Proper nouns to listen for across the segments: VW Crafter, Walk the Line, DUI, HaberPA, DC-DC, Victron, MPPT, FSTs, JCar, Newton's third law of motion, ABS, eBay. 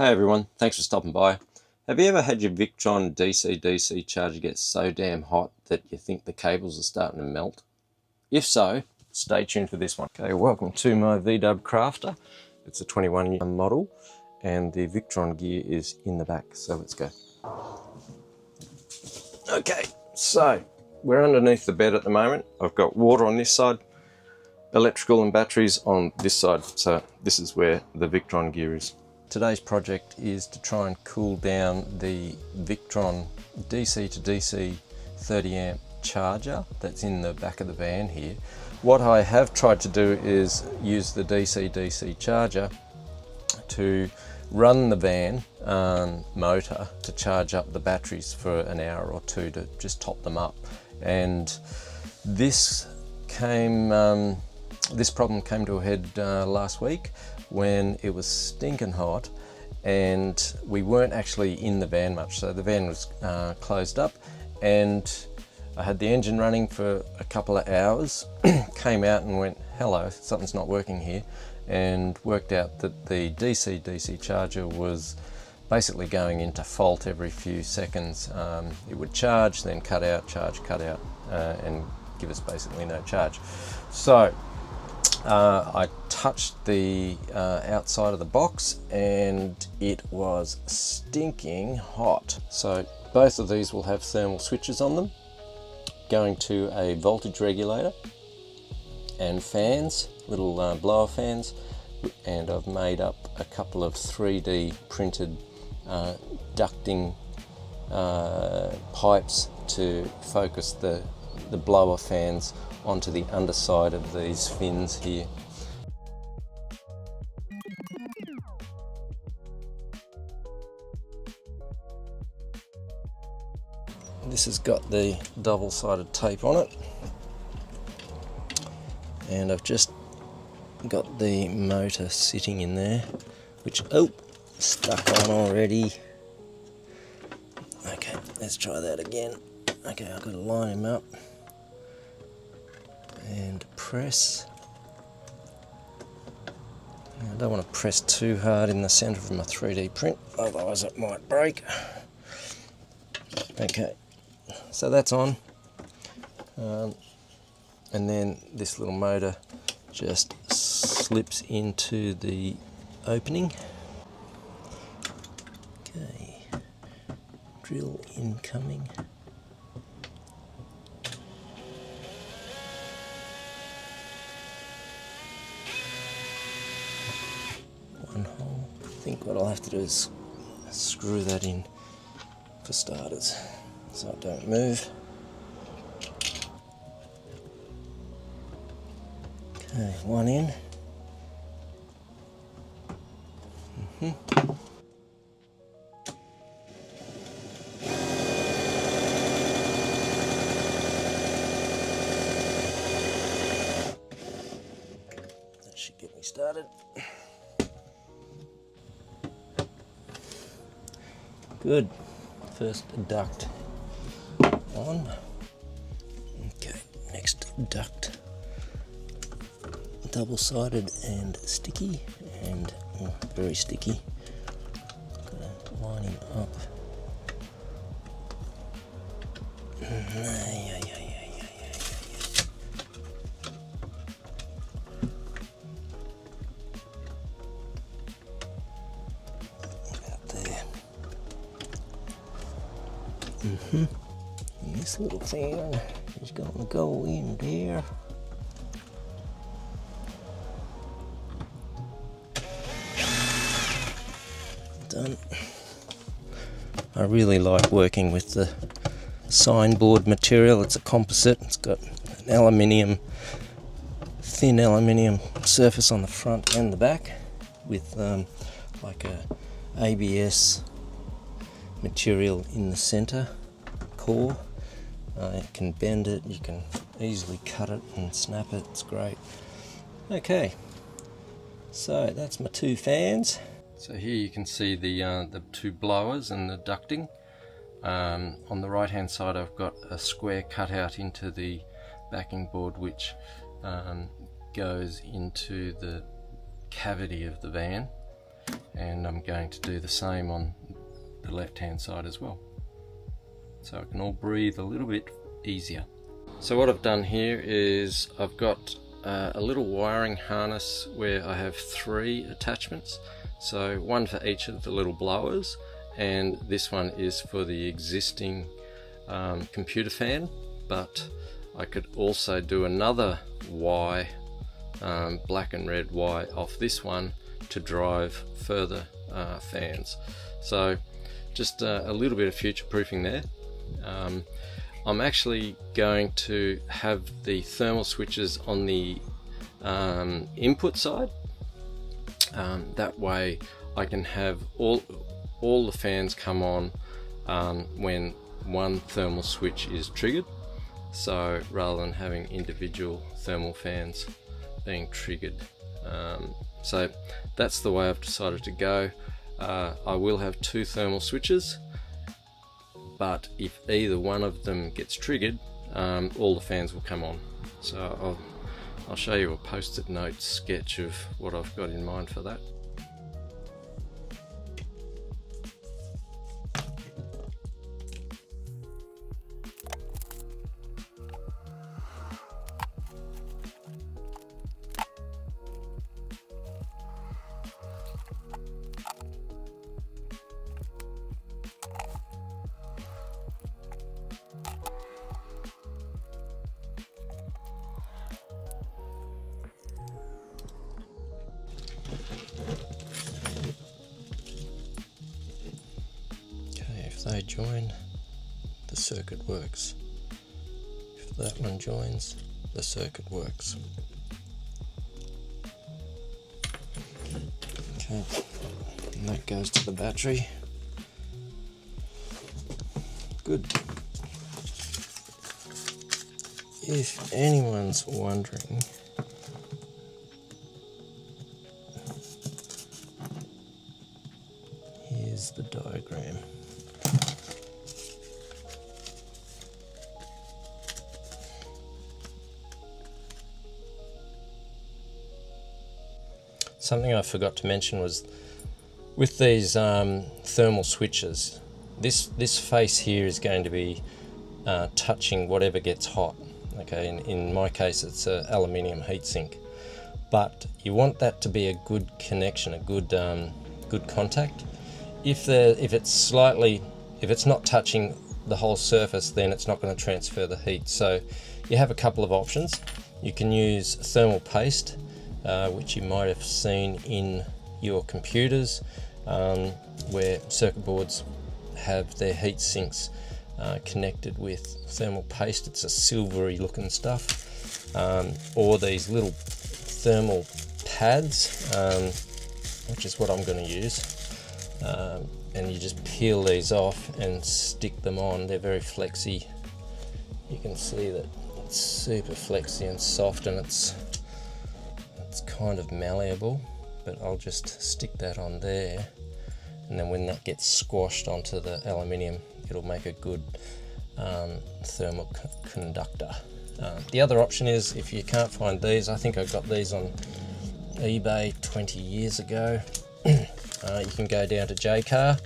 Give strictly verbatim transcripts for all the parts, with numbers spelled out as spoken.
Hey everyone, thanks for stopping by. Have you ever had your Victron D C D C charger get so damn hot that you think the cables are starting to melt? If so, stay tuned for this one. Okay, welcome to my V W Crafter. It's a twenty-one year model and the Victron gear is in the back, so let's go. Okay, so we're underneath the bed at the moment. I've got water on this side, electrical and batteries on this side. So this is where the Victron gear is. Today's project is to try and cool down the Victron D C to D C thirty amp charger that's in the back of the van here. What I have tried to do is use the D C D C charger to run the van um, motor to charge up the batteries for an hour or two to just top them up. And this came, um, this problem came to a head uh, last week, when it was stinking hot and we weren't actually in the van much. So the van was uh, closed up and I had the engine running for a couple of hours, came out and went, hello, something's not working here, and worked out that the D C D C charger was basically going into fault every few seconds. Um, it would charge, then cut out, charge, cut out, uh, and give us basically no charge. So Uh, I touched the uh, outside of the box and it was stinking hot. So both of these will have thermal switches on them, going to a voltage regulator and fans, little uh, blower fans, and I've made up a couple of three D printed uh, ducting uh, pipes to focus the, the blower fans onto the underside of these fins here. This has got the double-sided tape on it, and I've just got the motor sitting in there, which, oh, stuck on already. Okay, let's try that again. Okay, I've got to line him up and press. I don't want to press too hard in the center of my three D print, otherwise it might break. Okay, so that's on. Um, and then this little motor just slips into the opening. Okay, drill incoming. I think what I'll have to do is screw that in for starters so it don't move. Okay, one in. Mm-hmm. That should get me started. Good. First duct on. Okay, next duct. Double-sided and sticky, and oh, very sticky. Gonna line him up. Mm-hmm. And this little thing is gonna go in there. Done. I really like working with the signboard material. It's a composite. It's got an aluminium, thin aluminium surface on the front and the back, with um, like a A B S material in the center core. Uh, you can bend it, you can easily cut it and snap it, it's great. Okay, so that's my two fans. So here you can see the, uh, the two blowers and the ducting. Um, on the right hand side I've got a square cutout into the backing board which um, goes into the cavity of the van. and I'm going to do the same on the left hand side as well, so I can all breathe a little bit easier. So what I've done here is I've got uh, a little wiring harness where I have three attachments, so one for each of the little blowers, and this one is for the existing um, computer fan, but I could also do another Y, um, black and red Y off this one to drive further uh, fans. So just uh, a little bit of future proofing there. Um, I'm actually going to have the thermal switches on the um, input side. Um, that way I can have all, all the fans come on um, when one thermal switch is triggered. So rather than having individual thermal fans being triggered. Um, so that's the way I've decided to go. Uh, I will have two thermal switches, but if either one of them gets triggered, um, all the fans will come on. So I'll, I'll show you a post-it note sketch of what I've got in mind for that. They join, the circuit works. If that one joins, the circuit works. Okay, and that goes to the battery. Good. If anyone's wondering, here's the diagram. Something I forgot to mention was with these um, thermal switches, this this face here is going to be uh, touching whatever gets hot. Okay, in, in my case it's an aluminium heatsink, but you want that to be a good connection, a good um, good contact. If the if it's slightly if it's not touching the whole surface, then it's not going to transfer the heat. So you have a couple of options. You can use thermal paste, Uh, which you might have seen in your computers, um, where circuit boards have their heat sinks uh, connected with thermal paste. It's a silvery looking stuff, um, or these little thermal pads, um, which is what I'm going to use, um, and you just peel these off and stick them on. They're very flexy. You can see that it's super flexy and soft, and it's kind of malleable, but I'll just stick that on there, and then when that gets squashed onto the aluminium, it'll make a good um, thermal conductor. Uh, the other option is, if you can't find these, I think I got these on eBay twenty years ago, uh, you can go down to JCar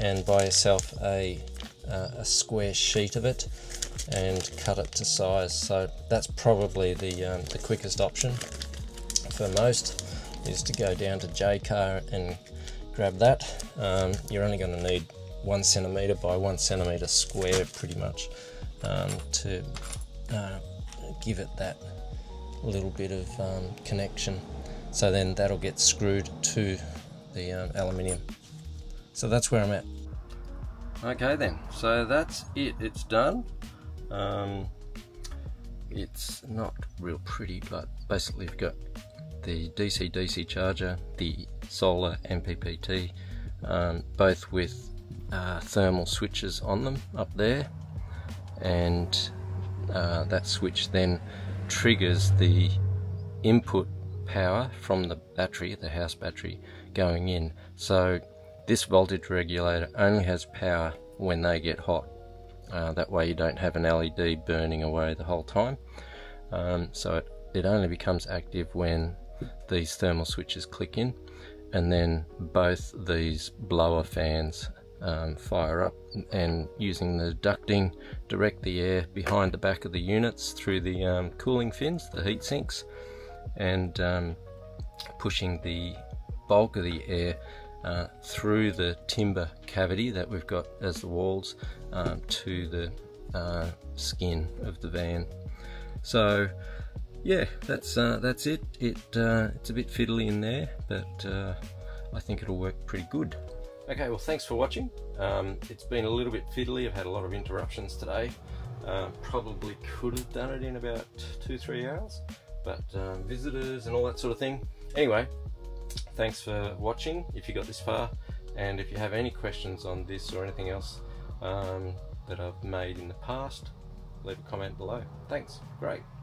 and buy yourself a, uh, a square sheet of it and cut it to size. So that's probably the, um, the quickest option for most, is to go down to JCar and grab that. Um, you're only going to need one centimetre by one centimetre square pretty much, um, to uh, give it that little bit of um, connection. So then that'll get screwed to the um, aluminium. So that's where I'm at. Okay then, so that's it, it's done. Um, it's not real pretty, but basically you've got the D C D C charger, the solar M P P T, um, both with uh, thermal switches on them up there, and uh, that switch then triggers the input power from the battery, the house battery, going in. So this voltage regulator only has power when they get hot. Uh, that way you don't have an L E D burning away the whole time. Um, so it, it only becomes active when these thermal switches click in, and then both these blower fans um, fire up, and using the ducting direct the air behind the back of the units through the um, cooling fins, the heat sinks, and um, pushing the bulk of the air uh, through the timber cavity that we've got as the walls um, to the uh, skin of the van. So yeah, that's uh, that's it. It uh, it's a bit fiddly in there, but uh, I think it'll work pretty good. Okay, well thanks for watching. Um, it's been a little bit fiddly. I've had a lot of interruptions today. Uh, probably could have done it in about two three hours, but um, visitors and all that sort of thing. Anyway, thanks for watching. If you got this far, and if you have any questions on this or anything else um, that I've made in the past, leave a comment below. Thanks. Great.